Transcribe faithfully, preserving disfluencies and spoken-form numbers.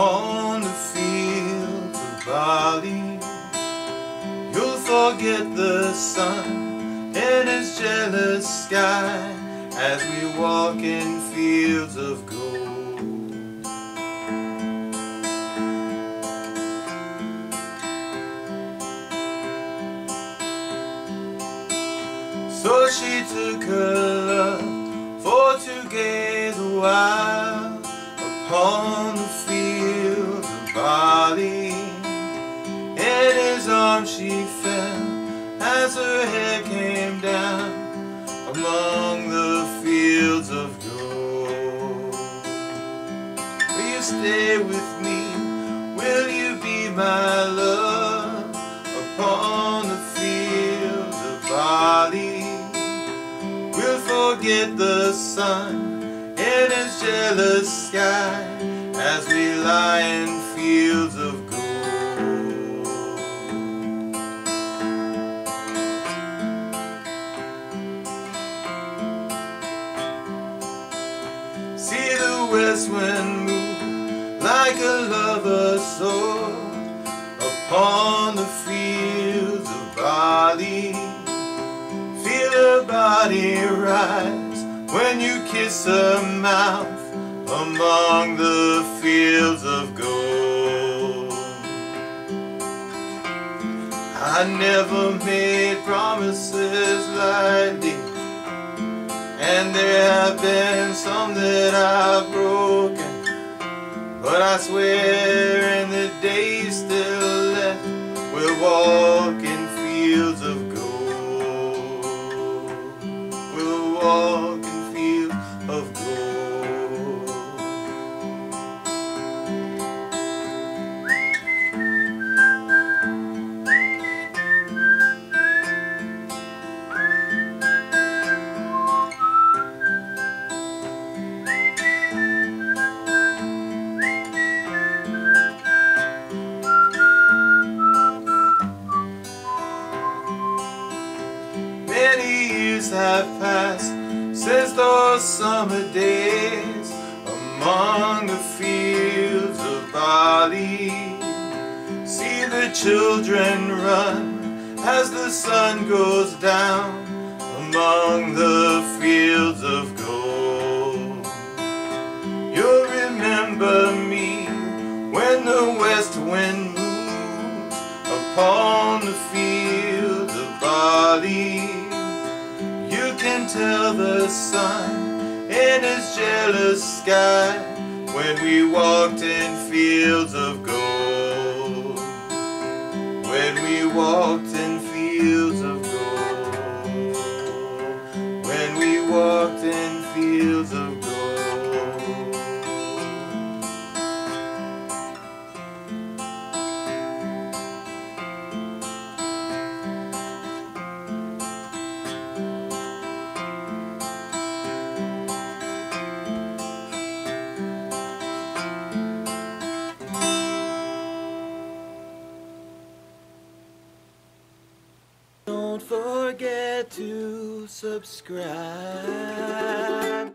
upon the fields of barley. You'll forget the sun and its jealous sky as we walk in fields of gold. So she took her love for to gaze a while upon the fields of barley. In his arms she fell as her hair came down among the fields of gold. Will you stay with me? Will you be my love upon the fields of barley? We'll forget the sun in its jealous sky as we lie in fields of gold. See the west wind move like a lover's sword upon the fields of barley. Feel her body rise when you kiss her mouth among the fields of gold. I never made promises lightly, and there have been some that I've broken, but I swear in the days still left, we'll walk in fields of gold. We'll walk of gold. Many years have passed since those summer days among the fields of barley. See the children run as the sun goes down among the fields of gold. You'll remember me when the west wind moves upon the fields of barley. Can tell the sun in its jealous sky when we walked in fields of gold. When we walked in fields of gold. When we walked in fields of gold. Don't forget to subscribe.